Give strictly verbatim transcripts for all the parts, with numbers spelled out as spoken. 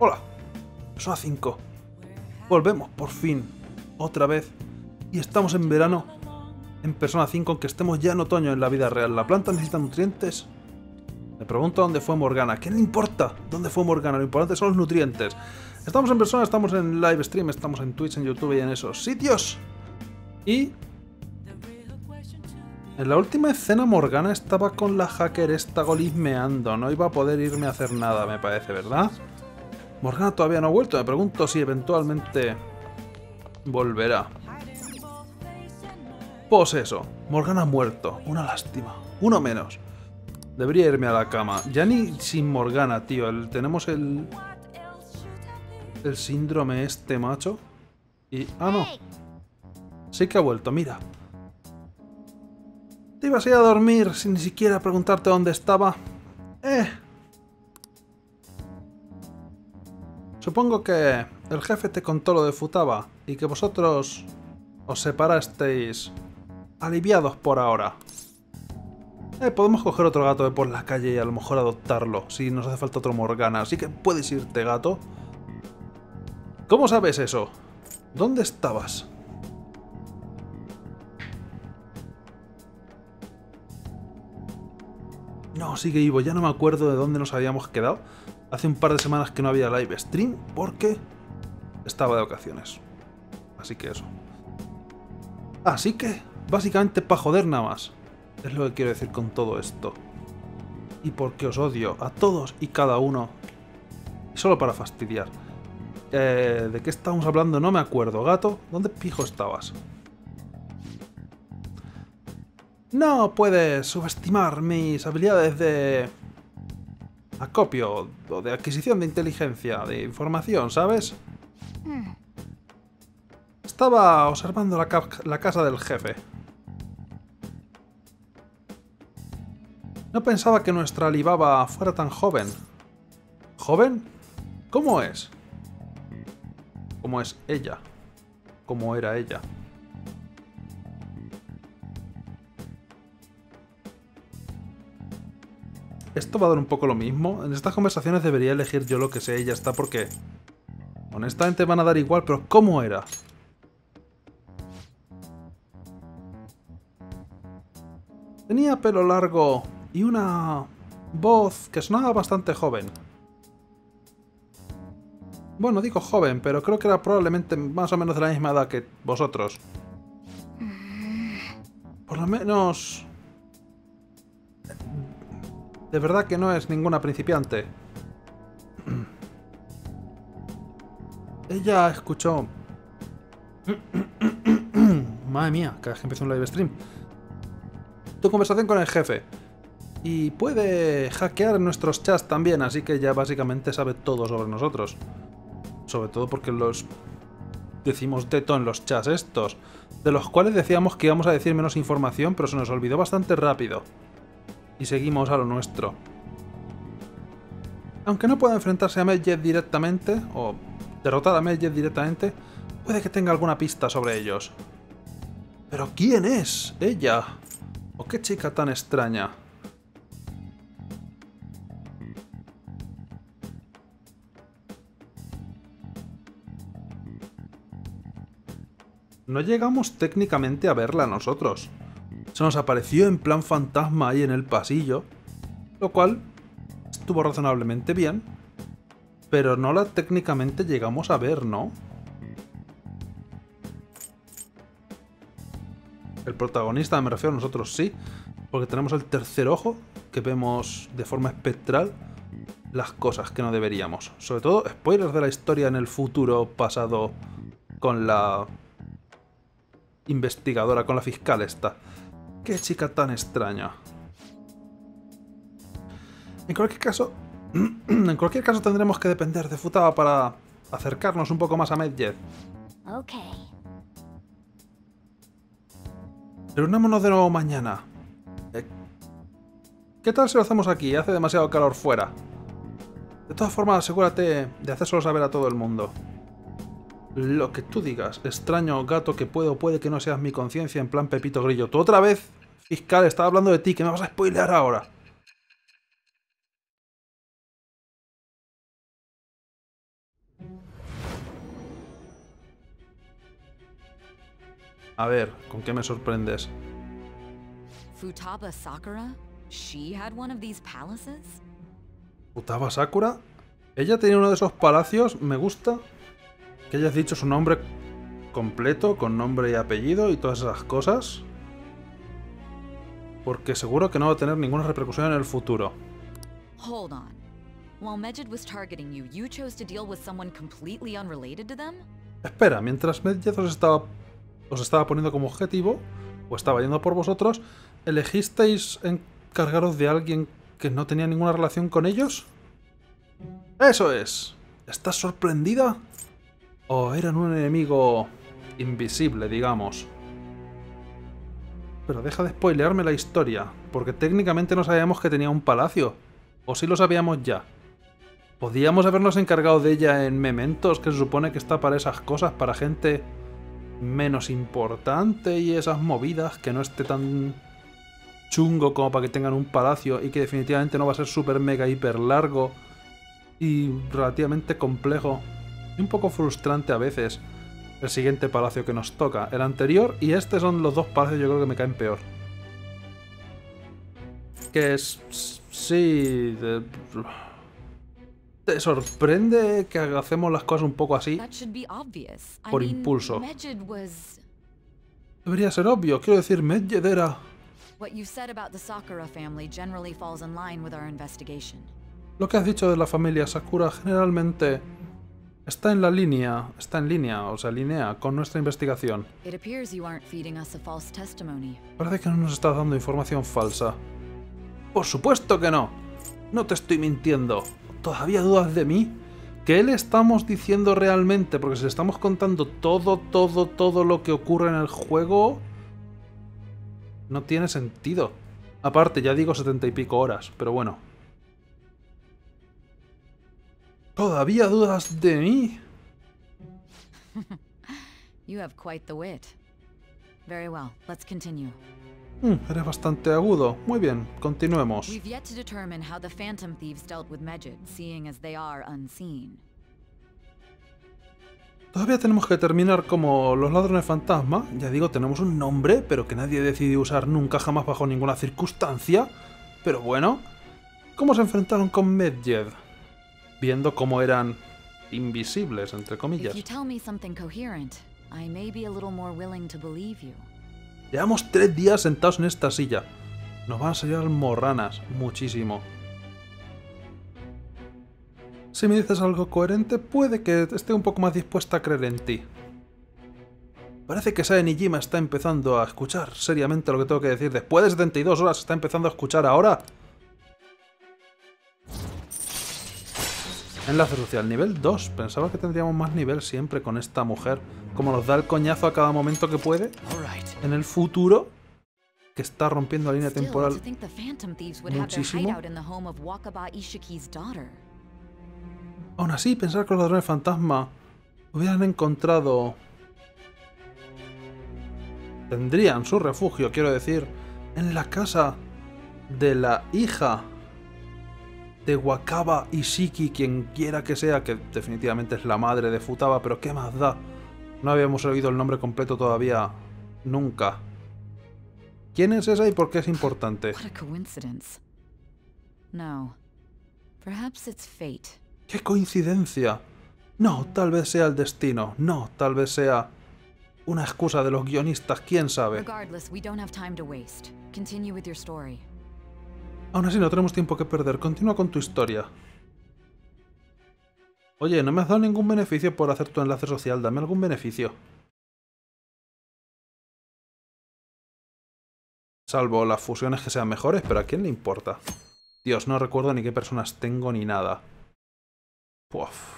Hola, Persona cinco. Volvemos, por fin, otra vez. Y estamos en verano en Persona cinco, aunque estemos ya en otoño en la vida real. ¿La planta necesita nutrientes? Me pregunto dónde fue Morgana. ¿Qué le importa dónde fue Morgana? Lo importante son los nutrientes. Estamos en Persona, estamos en live stream, estamos en Twitch, en YouTube y en esos sitios. Y en la última escena Morgana estaba con la hacker esta golismeando. No iba a poder irme a hacer nada, me parece, ¿verdad? Morgana todavía no ha vuelto. Me pregunto si eventualmente volverá. Pues eso. Morgana ha muerto. Una lástima. Uno menos. Debería irme a la cama. Ya ni sin Morgana, tío. El, tenemos el... El síndrome este, macho. Y... Ah, no. Sí que ha vuelto, mira. Te ibas a ir a dormir sin ni siquiera preguntarte dónde estaba. Eh. Supongo que el jefe te contó lo de Futaba y que vosotros os separasteis aliviados por ahora. Eh, podemos coger otro gato de por la calle y a lo mejor adoptarlo, si nos hace falta otro Morgana. Así que puedes irte, gato. ¿Cómo sabes eso? ¿Dónde estabas? No, sigue Ivo, ya no me acuerdo de dónde nos habíamos quedado. Hace un par de semanas que no había live stream porque estaba de vacaciones. Así que eso. Así que, básicamente para joder nada más. Es lo que quiero decir con todo esto. Y porque os odio a todos y cada uno. Solo para fastidiar. Eh, ¿De qué estábamos hablando? No me acuerdo. Gato, ¿dónde pijo estabas? No puedes subestimar mis habilidades de acopio o de adquisición de inteligencia, de información, ¿sabes? Mm. Estaba observando la, ca la casa del jefe. No pensaba que nuestra Alibaba fuera tan joven. ¿Joven? ¿Cómo es? ¿Cómo es ella? ¿Cómo era ella? Esto va a dar un poco lo mismo. En estas conversaciones debería elegir yo lo que sé y ya está, porque honestamente van a dar igual, pero ¿cómo era? Tenía pelo largo y una voz que sonaba bastante joven. Bueno, digo joven, pero creo que era probablemente más o menos de la misma edad que vosotros. Por lo menos... De verdad que no es ninguna principiante. Ella escuchó... Madre mía, cada vez que empezó un live stream. Tu conversación con el jefe. Y puede hackear nuestros chats también, así que ya básicamente sabe todo sobre nosotros. Sobre todo porque los... decimos de todo en los chats estos. De los cuales decíamos que íbamos a decir menos información, pero se nos olvidó bastante rápido. Y seguimos a lo nuestro. Aunque no pueda enfrentarse a Medjed directamente, o derrotar a Medjed directamente, puede que tenga alguna pista sobre ellos. ¿Pero quién es ella? ¿O qué chica tan extraña? No llegamos técnicamente a verla nosotros. Se nos apareció en plan fantasma ahí en el pasillo, lo cual estuvo razonablemente bien, pero no la técnicamente llegamos a ver, ¿no? El protagonista, me refiero a nosotros, sí, porque tenemos el tercer ojo, que vemos de forma espectral las cosas que no deberíamos. Sobre todo, spoilers de la historia en el futuro pasado con la investigadora, con la fiscal esta. ¡Qué chica tan extraña! En cualquier caso... En cualquier caso tendremos que depender de Futaba para acercarnos un poco más a Medjed. Ok. Reunámonos de nuevo mañana. Eh, ¿Qué tal si lo hacemos aquí? Hace demasiado calor fuera. De todas formas, asegúrate de hacérselo saber a todo el mundo. Lo que tú digas, extraño gato que puedo, puede que no seas mi conciencia en plan Pepito Grillo. Tú otra vez, fiscal, estaba hablando de ti, que me vas a spoilear ahora. A ver, ¿con qué me sorprendes? Futaba Sakura? She had one of these palaces? ¿Futaba Sakura? Ella tenía uno de esos palacios, me gusta. Que hayas dicho su nombre completo, con nombre y apellido y todas esas cosas. Porque seguro que no va a tener ninguna repercusión en el futuro. Hold on. While Medjed was targeting you, you chose to deal with someone completely unrelated to them? Espera, mientras Medjed os estaba, os estaba poniendo como objetivo, o estaba yendo por vosotros, ¿elegisteis encargaros de alguien que no tenía ninguna relación con ellos? ¡Eso es! ¿Estás sorprendida? ¿O eran un enemigo invisible, digamos? Pero deja de spoilearme la historia, porque técnicamente no sabíamos que tenía un palacio. ¿O sí lo sabíamos ya? ¿Podíamos habernos encargado de ella en Mementos, que se supone que está para esas cosas, para gente menos importante y esas movidas, que no esté tan chungo como para que tengan un palacio y que definitivamente no va a ser súper mega hiper largo y relativamente complejo y un poco frustrante a veces el siguiente palacio que nos toca? El anterior y este son los dos palacios yo creo que me caen peor. Que es... sí... De... ¿Te sorprende que hacemos las cosas un poco así? Por impulso. Debería ser obvio, quiero decir, Medjed era... Lo que has dicho de la familia Sakura generalmente está en la línea, está en línea, o sea, linea con nuestra investigación. Parece que no nos estás dando información falsa. Por supuesto que no. No te estoy mintiendo. ¿Todavía dudas de mí? ¿Qué le estamos diciendo realmente? Porque si le estamos contando todo, todo, todo lo que ocurre en el juego... no tiene sentido. Aparte, ya digo setenta y pico horas, pero bueno. ¿Todavía dudas de mí? Mm, eres bastante agudo. Muy bien, continuemos. Todavía tenemos que determinar cómo los ladrones fantasma, ya digo, tenemos un nombre, pero que nadie decidió usar nunca, jamás, bajo ninguna circunstancia. Pero bueno, ¿cómo se enfrentaron con Medjed? Viendo cómo eran invisibles, entre comillas. Llevamos tres días sentados en esta silla. Nos van a salir morranas, muchísimo. Si me dices algo coherente, puede que esté un poco más dispuesta a creer en ti. Parece que Sae Nijima está empezando a escuchar seriamente lo que tengo que decir. Después de setenta y dos horas está empezando a escuchar ahora. Enlace social, nivel dos. Pensaba que tendríamos más nivel siempre con esta mujer. Como nos da el coñazo a cada momento que puede. En el futuro, que está rompiendo la línea temporal muchísimo. Aún así, pensar que los ladrones fantasma hubieran encontrado... tendrían su refugio, quiero decir, en la casa de la hija de Wakaba Isshiki, quien quiera que sea, que definitivamente es la madre de Futaba, pero ¿qué más da? No habíamos oído el nombre completo todavía, nunca. ¿Quién es esa y por qué es importante? ¡Qué coincidencia! No, tal vez sea el destino. No, tal vez sea una excusa de los guionistas, quién sabe. Aún así, no tenemos tiempo que perder. Continúa con tu historia. Oye, no me has dado ningún beneficio por hacer tu enlace social. Dame algún beneficio. Salvo las fusiones que sean mejores, pero ¿a quién le importa? Dios, no recuerdo ni qué personas tengo ni nada. Puf.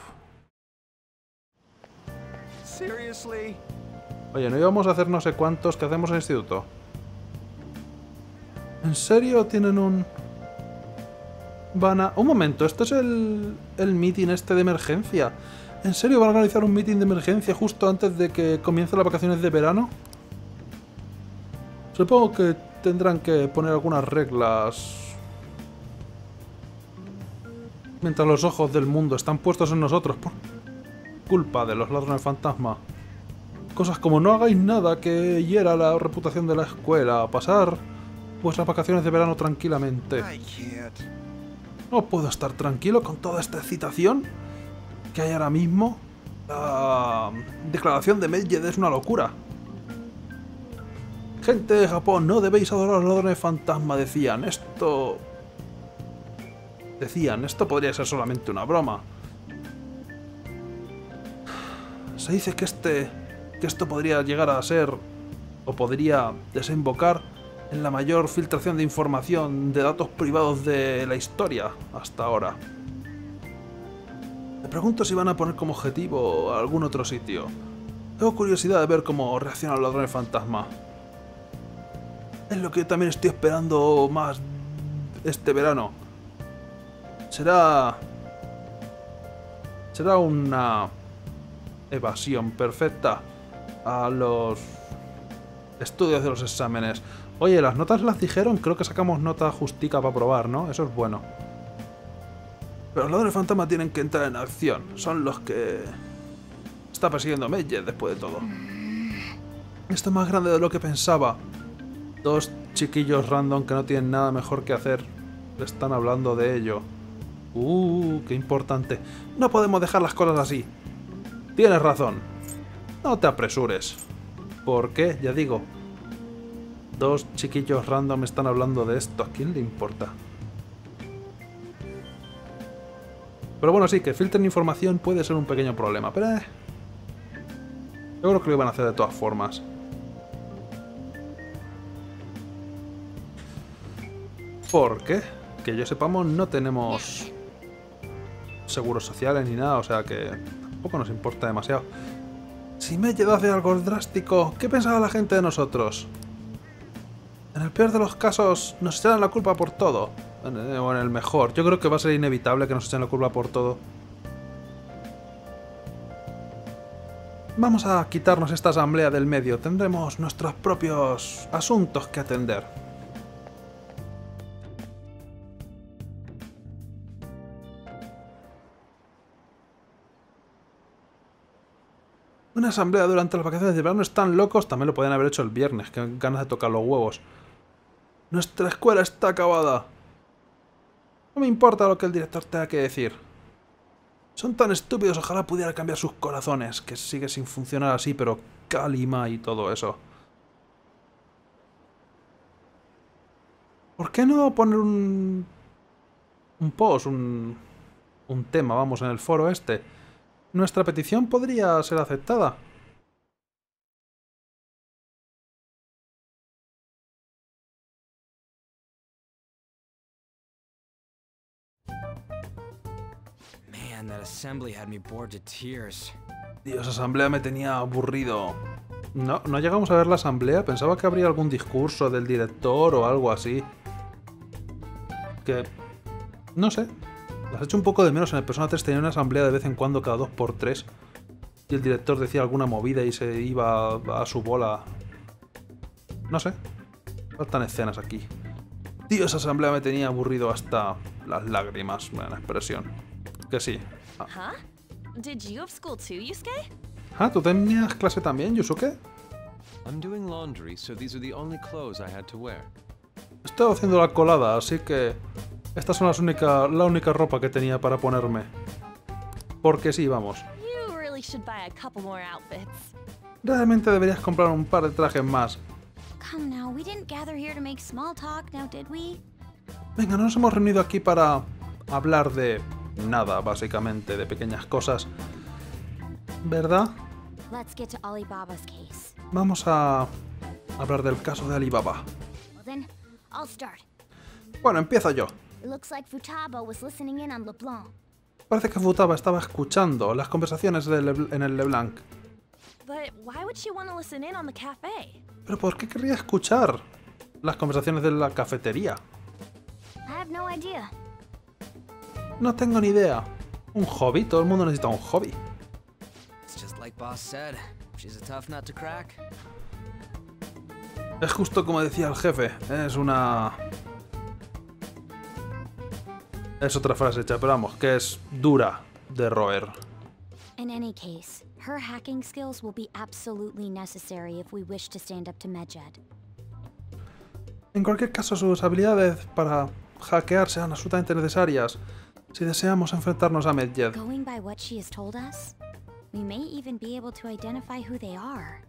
Oye, ¿no íbamos a hacer no sé cuántos que hacemos en el instituto? ¿En serio tienen un...? Van a... Un momento, este es el... el meeting este de emergencia. ¿En serio van a organizar un meeting de emergencia justo antes de que comiencen las vacaciones de verano? Supongo que tendrán que poner algunas reglas... mientras los ojos del mundo están puestos en nosotros por culpa de los ladrones fantasma. cosas como no hagáis nada que hiera la reputación de la escuela, pasar vuestras vacaciones de verano tranquilamente. No puedo estar tranquilo con toda esta excitación que hay ahora mismo. La declaración de Medjed es una locura. Gente de Japón, no debéis adorar a los ladrones fantasma, decían. Esto... Decían, esto podría ser solamente una broma. Se dice que este... que esto podría llegar a ser... o podría desembocar en la mayor filtración de información de datos privados de la historia hasta ahora. Me pregunto si van a poner como objetivo algún otro sitio. Tengo curiosidad de ver cómo reaccionan los ladrones fantasma. Es lo que también estoy esperando más este verano. Será... Será una evasión perfecta a los estudios de los exámenes. Oye, las notas las dijeron, creo que sacamos nota justica para probar, ¿no? Eso es bueno. Pero los ladrones fantasma tienen que entrar en acción. Son los que... Está persiguiendo Medjed después de todo. Esto es más grande de lo que pensaba. Dos chiquillos random que no tienen nada mejor que hacer están hablando de ello. Uh, qué importante. No podemos dejar las cosas así. Tienes razón. No te apresures. ¿Por qué? Ya digo. Dos chiquillos random están hablando de esto. ¿A quién le importa? Pero bueno, sí, que filtren información puede ser un pequeño problema. Pero... Eh, yo creo que lo iban a hacer de todas formas. Porque, que yo sepamos, no tenemos seguros sociales ni nada, o sea que tampoco nos importa demasiado. Si me he llegado a hacer algo drástico, ¿qué pensará la gente de nosotros? En el peor de los casos, nos echarán la culpa por todo. O en el mejor, yo creo que va a ser inevitable que nos echen la culpa por todo. Vamos a quitarnos esta asamblea del medio, tendremos nuestros propios asuntos que atender. Una asamblea durante las vacaciones de verano, están locos, también lo podían haber hecho el viernes, que ganas de tocar los huevos. Nuestra escuela está acabada. No me importa lo que el director tenga que decir. Son tan estúpidos, ojalá pudiera cambiar sus corazones, que sigue sin funcionar así, pero calima y todo eso. ¿Por qué no poner un... un post, un... un tema, vamos, en el foro este? Nuestra petición podría ser aceptada. Man, that assembly had me bored to tears. Dios, asamblea me tenía aburrido. No, no llegamos a ver la asamblea. Pensaba que habría algún discurso del director o algo así. Que... no sé. Las echo un poco de menos. En el Persona tres tenía una asamblea de vez en cuando cada dos por tres y el director decía alguna movida y se iba a, a su bola. No sé. Faltan escenas aquí. Tío, esa asamblea me tenía aburrido hasta las lágrimas, buena expresión. Que sí. Ah. Ah, ¿tú tenías clase también, Yusuke? Estaba haciendo la colada, así que... estas son las única, la única ropa que tenía para ponerme. Porque sí, vamos. Realmente deberías comprar un par de trajes más. Venga, no nos hemos reunido aquí para hablar de nada, básicamente, de pequeñas cosas. ¿Verdad? Vamos a hablar del caso de Alibaba. Bueno, empiezo yo. Parece que Futaba estaba escuchando las conversaciones de Lebl- en el Leblanc. Pero ¿por qué querría escuchar las conversaciones de la cafetería? No tengo ni idea. Un hobby, todo el mundo necesita un hobby. Es justo como decía el jefe, es una... Es otra frase hecha, pero vamos, que es dura de roer. In any case, her hacking skills will be absolutely necessary if we wish to stand up to Medjed. En cualquier caso, sus habilidades para hackear sean absolutamente necesarias si deseamos enfrentarnos a Medjed. Going by what she has told us, we may even be able to identify who they are.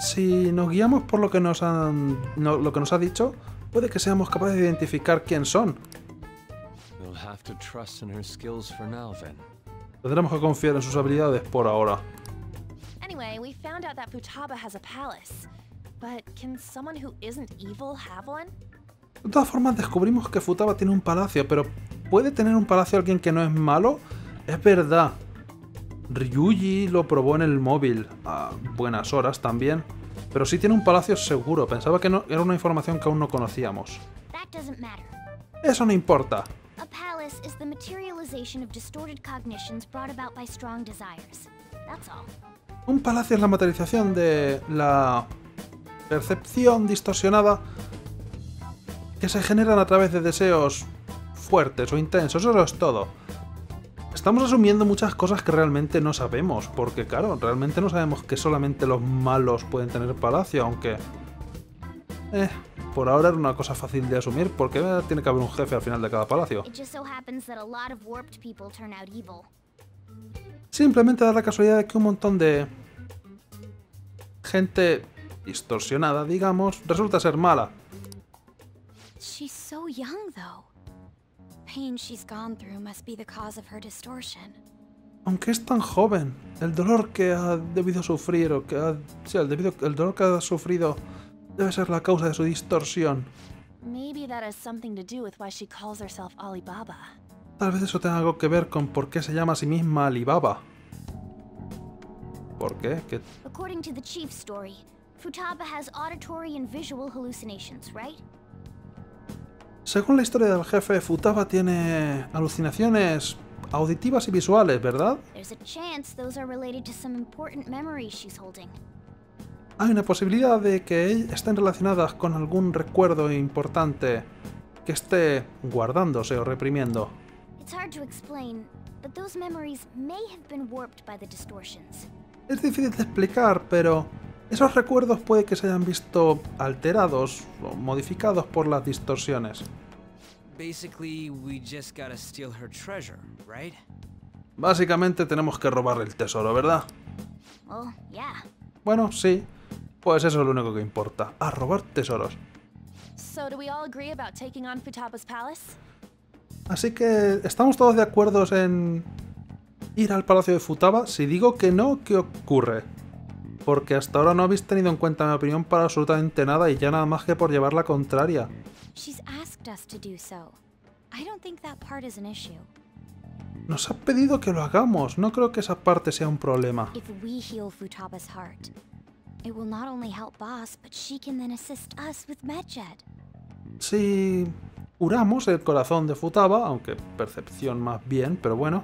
Si nos guiamos por lo que nos han, no, lo que nos ha dicho, puede que seamos capaces de identificar quién son. Tendremos que confiar en sus habilidades por ahora. Anyway, we found out that Futaba has a palace, but can someone who isn't evil have one? De todas formas, descubrimos que Futaba tiene un palacio, pero ¿puede tener un palacio alguien que no es malo? Es verdad. Ryuji lo probó en el móvil, a buenas horas también. Pero sí tiene un palacio seguro, pensaba que no, era una información que aún no conocíamos. Eso no importa. Un palacio es la materialización de la percepción distorsionada que se generan a través de deseos fuertes o intensos, eso es todo. Estamos asumiendo muchas cosas que realmente no sabemos, porque claro, realmente no sabemos que solamente los malos pueden tener palacio, aunque... Eh, por ahora era una cosa fácil de asumir, porque eh, tiene que haber un jefe al final de cada palacio. Simplemente da la casualidad de que un montón de... gente distorsionada, digamos, resulta ser mala. She's so young, though. Aunque es tan joven, el dolor que ha debido sufrir o que ha, sí, el, debido, el dolor que ha sufrido debe ser la causa de su distorsión. Tal vez eso tenga algo que ver con por qué se llama a sí misma Alibaba. ¿Por qué? ¿Qué? According to the chief's story, Futaba has auditory and visual hallucinations, right? Según la historia del jefe, Futaba tiene alucinaciones auditivas y visuales, ¿verdad? Hay una posibilidad de que estén relacionadas con algún recuerdo importante que esté guardándose o reprimiendo. Es difícil de explicar, pero... esos recuerdos puede que se hayan visto alterados o modificados por las distorsiones. Básicamente tenemos que robarle el tesoro, ¿verdad? Bueno, sí. Pues eso es lo único que importa, a robar tesoros. Así que, ¿estamos todos de acuerdo en ir al Palacio de Futaba? Si digo que no, ¿qué ocurre? Porque hasta ahora no habéis tenido en cuenta mi opinión para absolutamente nada y ya nada más que por llevar la contraria. Nos ha pedido que lo hagamos, no creo que esa parte sea un problema. Si curamos el corazón de Futaba, aunque percepción más bien, pero bueno...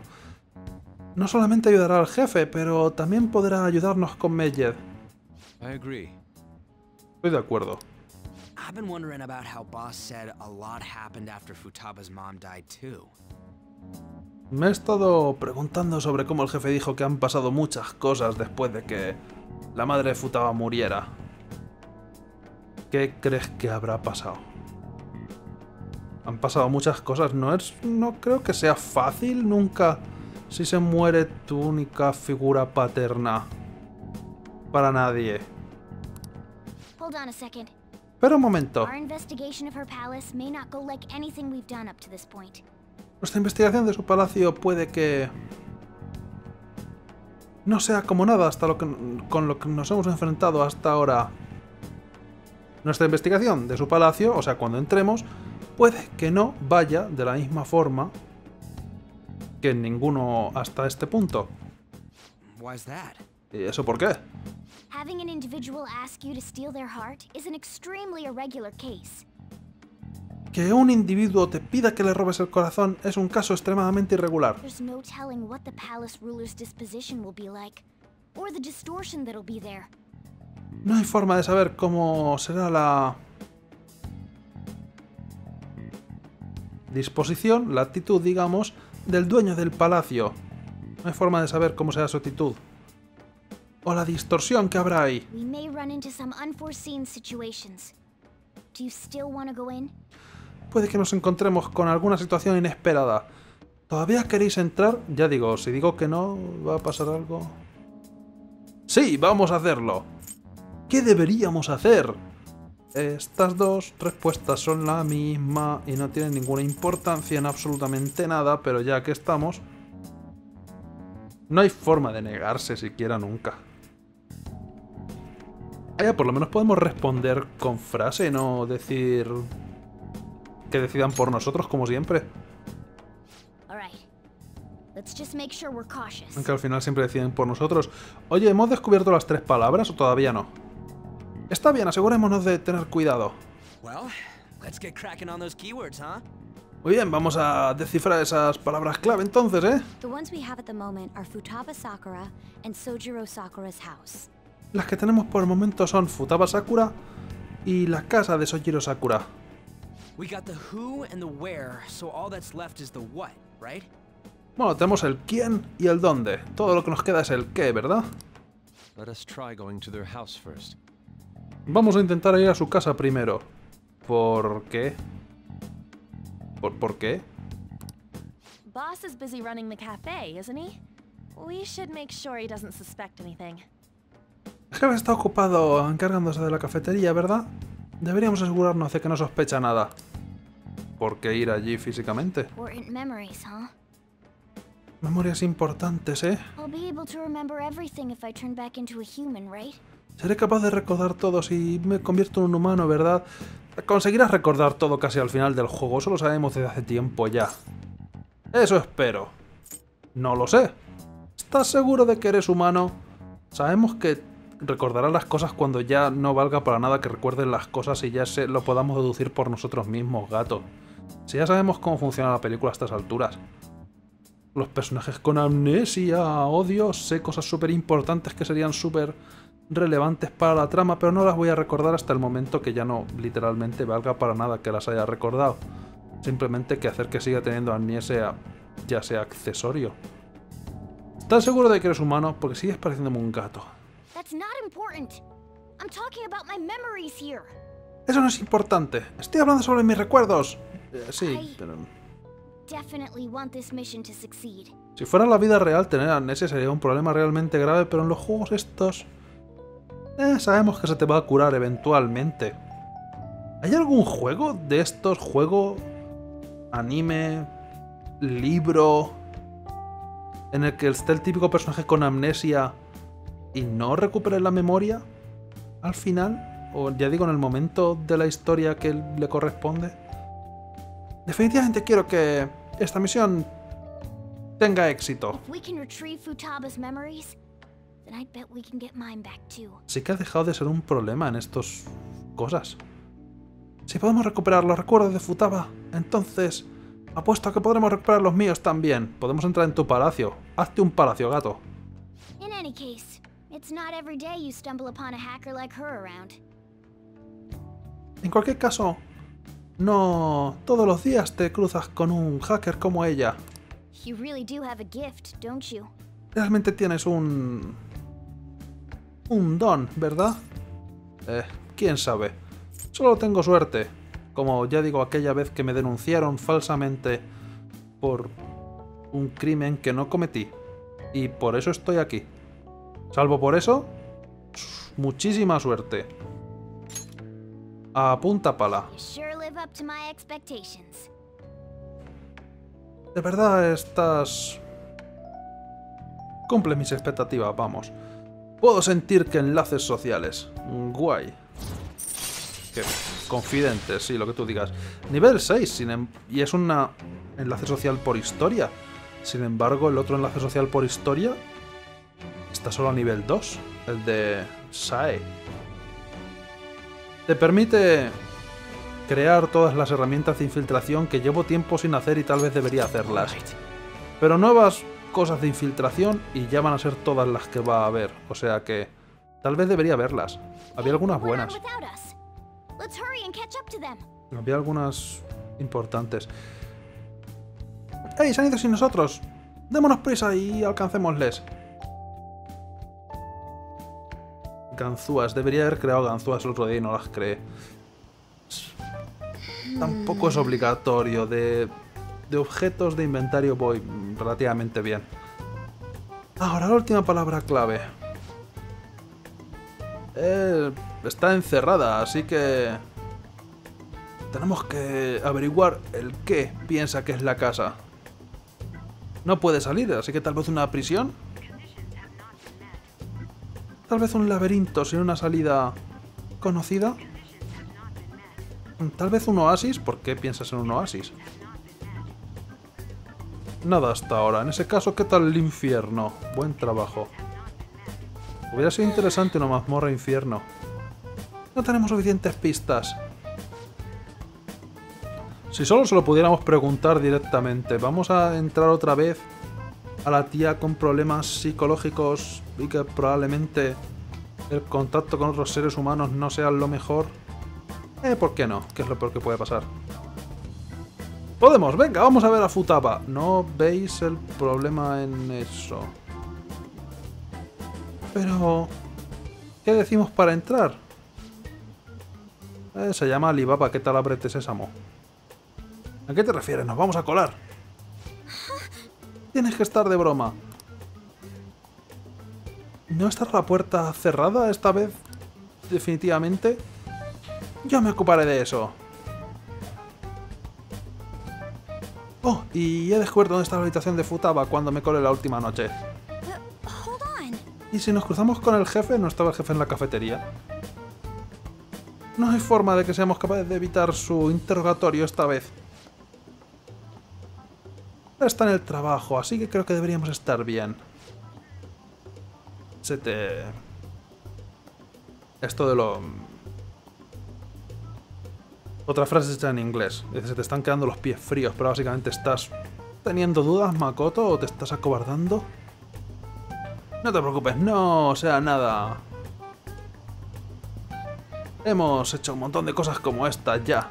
no solamente ayudará al jefe, pero también podrá ayudarnos con Medjed. Estoy de acuerdo. Me he estado preguntando sobre cómo el jefe dijo que han pasado muchas cosas después de que la madre de Futaba muriera. ¿Qué crees que habrá pasado? Han pasado muchas cosas, no es, no creo que sea fácil nunca... si se muere tu única figura paterna. Para nadie. Espera un momento. Nuestra investigación de su palacio puede que... no sea como nada hasta lo que, con lo que nos hemos enfrentado hasta ahora. Nuestra investigación de su palacio, o sea, cuando entremos, puede que no vaya de la misma forma... que ninguno hasta este punto. ¿Y eso por qué? Que un individuo te pida que le robes el corazón es un caso extremadamente irregular. No hay forma de saber cómo será la... disposición, la actitud, digamos... del dueño del palacio. No hay forma de saber cómo será su actitud. O la distorsión que habrá ahí. Puede que nos encontremos con alguna situación inesperada. ¿Todavía queréis entrar? Ya digo, si digo que no, ¿va a pasar algo? ¡Sí! ¡Vamos a hacerlo! ¿Qué deberíamos hacer? Estas dos respuestas son la misma y no tienen ninguna importancia en absolutamente nada, pero ya que estamos... No hay forma de negarse siquiera nunca. Allá por lo menos podemos responder con frase, no decir... que decidan por nosotros, como siempre. Aunque al final siempre deciden por nosotros. Oye, ¿hemos descubierto las tres palabras o todavía no? Está bien, asegurémonos de tener cuidado. Muy bien, vamos a descifrar esas palabras clave entonces, ¿eh? Las que tenemos por el momento son Futaba Sakura y la casa de Sojiro Sakura. Bueno, tenemos el quién y el dónde. Todo lo que nos queda es el qué, ¿verdad? Vamos a intentar ir a su casa primero. ¿Por qué? ¿Por, por qué? El jefe está ocupado encargándose de la cafetería, ¿verdad? Deberíamos asegurarnos de que no sospecha nada. ¿Por qué ir allí físicamente? Memorias importantes, ¿eh? Seré capaz de recordar todo si me convierto en un humano, ¿verdad? Conseguirás recordar todo casi al final del juego, eso lo sabemos desde hace tiempo ya. Eso espero. No lo sé. ¿Estás seguro de que eres humano? Sabemos que recordarás las cosas cuando ya no valga para nada que recuerden las cosas y ya se lo podamos deducir por nosotros mismos, gato. Si ya sabemos cómo funciona la película a estas alturas. Los personajes con amnesia, odio, sé cosas súper importantes que serían súper... relevantes para la trama, pero no las voy a recordar hasta el momento que ya no literalmente valga para nada que las haya recordado. Simplemente que hacer que siga teniendo amnesia ya sea accesorio. ¿Estás seguro de que eres humano? Porque sigues pareciéndome un gato. Eso no es importante. Estoy hablando sobre mis recuerdos. Eh, sí, pero... Si fuera la vida real, tener amnesia sería un problema realmente grave, pero en los juegos estos... Eh, sabemos que se te va a curar eventualmente. ¿Hay algún juego de estos? ¿Juego? ¿Anime? ¿Libro? ¿En el que esté el típico personaje con amnesia y no recupere la memoria al final? O ya digo, en el momento de la historia que le corresponde. Definitivamente quiero que esta misión tenga éxito. Sí que ha dejado de ser un problema en estas cosas. Si podemos recuperar los recuerdos de Futaba, entonces apuesto a que podremos recuperar los míos también. Podemos entrar en tu palacio. Hazte un palacio, gato. En cualquier caso, no todos los días te cruzas con un hacker como ella. Realmente tienes un... un don, ¿verdad? Eh, quién sabe. Solo tengo suerte. Como ya digo, aquella vez que me denunciaron falsamente por un crimen que no cometí. Y por eso estoy aquí. Salvo por eso, muchísima suerte. A punta pala. De verdad estás... Cumple mis expectativas, vamos. Puedo sentir que enlaces sociales. Guay. Que confidentes, sí, lo que tú digas. Nivel seis, sin em y es un enlace social por historia. Sin embargo, el otro enlace social por historia está solo a nivel dos. El de Sae. Te permite crear todas las herramientas de infiltración que llevo tiempo sin hacer y tal vez debería hacerlas. Pero nuevas... cosas de infiltración y ya van a ser todas las que va a haber, o sea que tal vez debería verlas. Había algunas buenas. Había algunas importantes. ¡Ey! ¡Se han ido sin nosotros! Démonos prisa y alcancémosles. Ganzúas. Debería haber creado ganzúas el otro día y no las creé. Tampoco es obligatorio. De, de objetos de inventario voy relativamente bien. Ahora la última palabra clave. Eh, está encerrada, así que... tenemos que averiguar el qué piensa que es la casa. No puede salir, así que tal vez una prisión. Tal vez un laberinto sin una salida conocida. Tal vez un oasis. ¿Por qué piensas en un oasis? Nada hasta ahora. En ese caso, ¿qué tal el infierno? Buen trabajo. Hubiera sido interesante una mazmorra infierno. No tenemos suficientes pistas. Si solo se lo pudiéramos preguntar directamente. Vamos a entrar otra vez a la tía con problemas psicológicos y que probablemente el contacto con otros seres humanos no sea lo mejor. Eh, ¿por qué no? ¿Qué es lo peor que puede pasar? ¡Podemos! ¡Venga! Vamos a ver a Futaba. No veis el problema en eso. Pero... ¿qué decimos para entrar? Eh, se llama Alibaba. ¿Qué tal abrete sésamo? ¿A qué te refieres? Nos vamos a colar. Tienes que estar de broma. ¿No estará la puerta cerrada esta vez? Definitivamente. Yo me ocuparé de eso. Oh, y he descubierto dónde está la habitación de Futaba cuando me colé la última noche. ¿Y si nos cruzamos con el jefe? ¿No estaba el jefe en la cafetería? No hay forma de que seamos capaces de evitar su interrogatorio esta vez. Está en el trabajo, así que creo que deberíamos estar bien. Se te... Esto de lo... Otra frase hecha en inglés. Dice, se te están quedando los pies fríos, pero básicamente estás... ¿teniendo dudas, Makoto? ¿O te estás acobardando? No te preocupes, no, o sea, nada. Hemos hecho un montón de cosas como esta ya.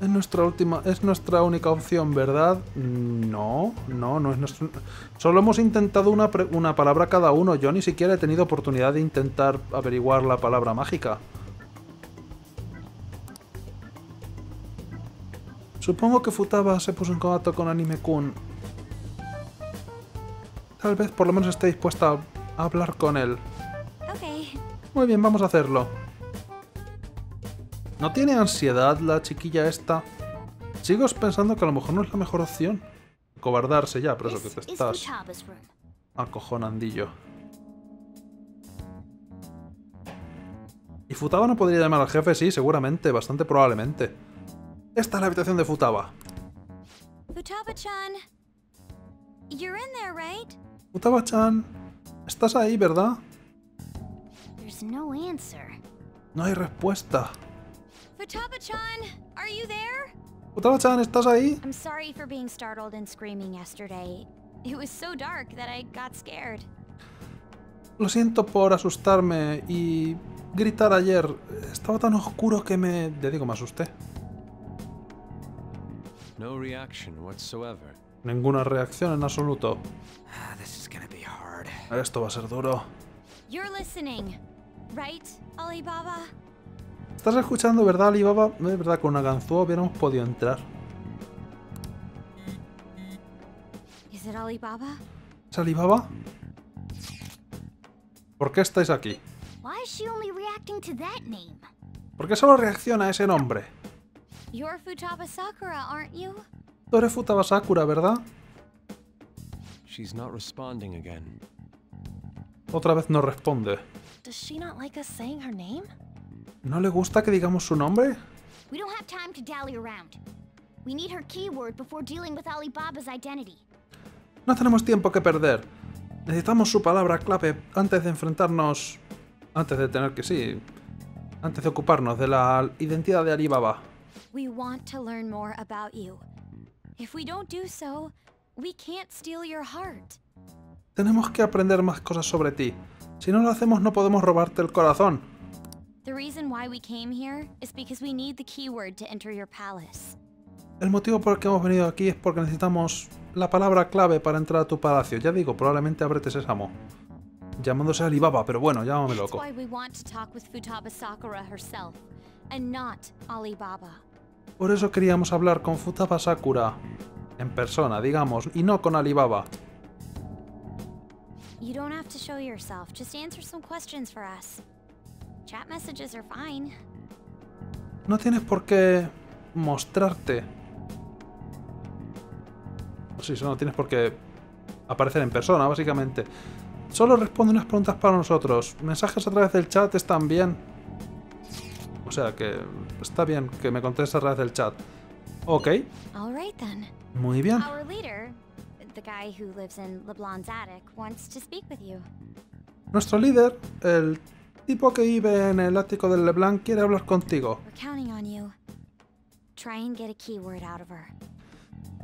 Es nuestra última, es nuestra única opción, ¿verdad? No, no, no es nuestro... Solo hemos intentado una, pre... una palabra cada uno. Yo ni siquiera he tenido oportunidad de intentar averiguar la palabra mágica. Supongo que Futaba se puso en contacto con Anime-kun. Tal vez por lo menos esté dispuesta a hablar con él. Okay. Muy bien, vamos a hacerlo. ¿No tiene ansiedad la chiquilla esta? Sigo pensando que a lo mejor no es la mejor opción. Cobardarse ya, pero eso que te estás... acojonandillo. ¿Y Futaba no podría llamar al jefe? Sí, seguramente, bastante probablemente. Esta es la habitación de Futaba. Futaba-chan. You're in there, right? Futaba-chan. Estás ahí, ¿verdad? There's no answer. No hay respuesta. Futaba-chan, are you there? Futaba-chan, ¿estás ahí? I'm sorry for being startled and screaming yesterday. It was so dark that I got scared. Lo siento por asustarme y gritar ayer. Estaba tan oscuro que me, ya digo, me asusté. No reaction whatsoever. Ninguna reacción en absoluto. Ah, this is gonna be hard. Esto va a ser duro. You're listening, right, Alibaba? ¿Estás escuchando, verdad, Alibaba? No es verdad, con una ganzúa hubiéramos podido entrar. ¿Es Alibaba? ¿Es Alibaba? ¿Por qué estáis aquí? ¿Por qué solo reacciona a ese nombre? Tú eres Futaba Sakura, ¿verdad? Otra vez no responde. ¿No le gusta que digamos su nombre? No tenemos tiempo que perder. Necesitamos su palabra clave antes de enfrentarnos... Antes de tener que sí... Antes de ocuparnos de la identidad de Alibaba. Tenemos que aprender más cosas sobre ti. Si no lo hacemos, no podemos robarte el corazón. The reason why we came here is because we need the keyword to enter your palace. El motivo por el que hemos venido aquí es porque necesitamos la palabra clave para entrar a tu palacio. Ya digo, probablemente ábrete sésamo. Llamándose Alibaba, pero bueno, llámame loco. Por eso queríamos hablar con Futaba Sakura en persona, digamos, y no con Alibaba. You don't have to show yourself. Just answer some questions for us. Chat messages are fine. No tienes por qué mostrarte. Sí, no tienes por qué aparecer en persona, básicamente. Solo responde unas preguntas para nosotros. Mensajes a través del chat están bien. O sea que está bien que me contestes a través del chat. Ok. Muy bien. Nuestro líder, el tipo que vive en el ático del Leblanc, quiere hablar contigo.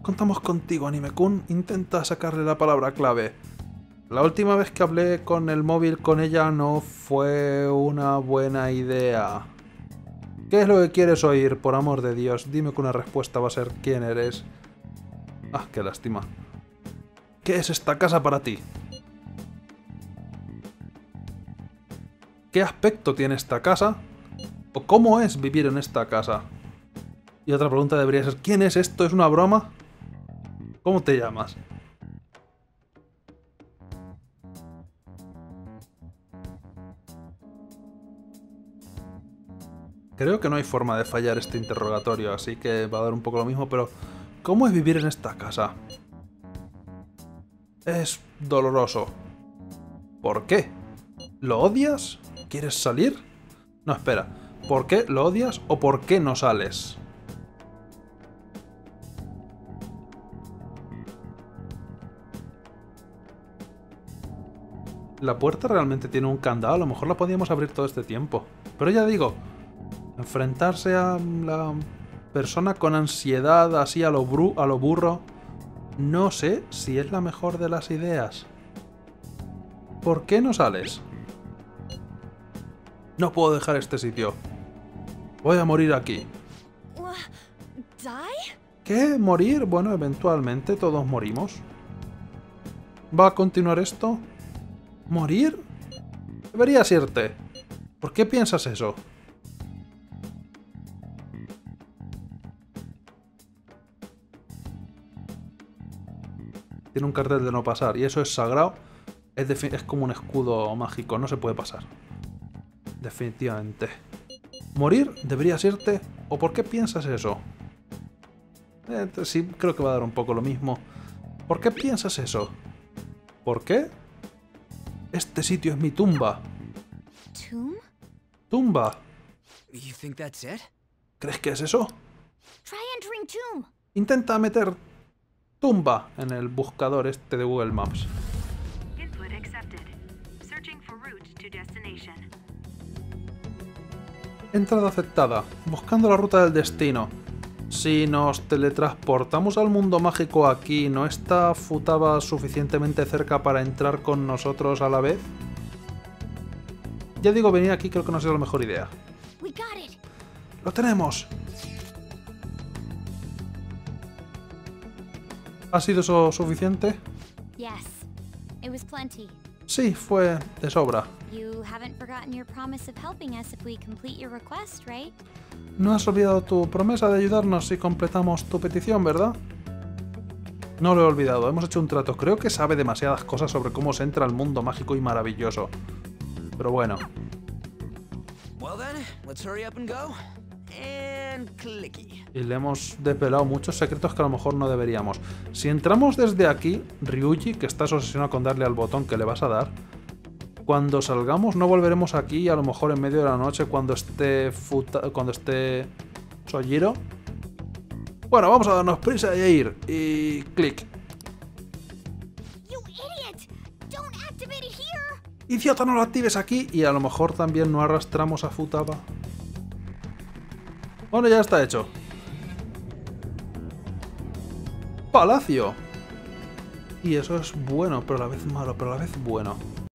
Contamos contigo, Anime-kun. Intenta sacarle la palabra clave. La última vez que hablé con el móvil con ella no fue una buena idea. ¿Qué es lo que quieres oír? Por amor de Dios, dime que una respuesta va a ser quién eres. Ah, qué lástima. ¿Qué es esta casa para ti? ¿Qué aspecto tiene esta casa? ¿O cómo es vivir en esta casa? Y otra pregunta debería ser, ¿quién es esto? ¿Es una broma? ¿Cómo te llamas? Creo que no hay forma de fallar este interrogatorio, así que va a dar un poco lo mismo, pero ¿cómo es vivir en esta casa? Es doloroso. ¿Por qué? ¿Lo odias? ¿Quieres salir? No, espera. ¿Por qué lo odias o por qué no sales? La puerta realmente tiene un candado, a lo mejor la podíamos abrir todo este tiempo. Pero ya digo, enfrentarse a la persona con ansiedad, así a lo, bru a lo burro, no sé si es la mejor de las ideas. ¿Por qué no sales? No puedo dejar este sitio. Voy a morir aquí. ¿Qué? ¿Morir? Bueno, eventualmente todos morimos. ¿Va a continuar esto? ¿Morir? Deberías irte. ¿Por qué piensas eso? Tiene un cartel de no pasar y eso es sagrado. Es, es como un escudo mágico, no se puede pasar. Definitivamente. ¿Morir? ¿Deberías irte? ¿O por qué piensas eso? Eh, sí, creo que va a dar un poco lo mismo. ¿Por qué piensas eso? ¿Por qué? Este sitio es mi tumba. ¿Tumba? ¿Crees que es eso? Intenta meter tumba en el buscador este de Google Maps. Entrada aceptada. Buscando la ruta del destino. Si nos teletransportamos al mundo mágico aquí, ¿no está Futaba suficientemente cerca para entrar con nosotros a la vez? Ya digo, venir aquí creo que no será la mejor idea. ¡Lo tenemos! ¿Ha sido eso suficiente? Sí, fue de sobra. No has olvidado tu promesa de ayudarnos si completamos tu petición, ¿verdad? No lo he olvidado, hemos hecho un trato. Creo que sabe demasiadas cosas sobre cómo se entra al mundo mágico y maravilloso. Pero bueno. Y le hemos desvelado muchos secretos que a lo mejor no deberíamos. Si entramos desde aquí, Ryuji, que estás obsesionado con darle al botón que le vas a dar, cuando salgamos no volveremos aquí y a lo mejor en medio de la noche cuando esté Futa, cuando esté Sojiro. Bueno, vamos a darnos prisa y a ir. Y clic. Idiota, no lo actives aquí y a lo mejor también no arrastramos a Futaba. Bueno, ya está hecho. Palacio. Y eso es bueno, pero a la vez malo, pero a la vez bueno.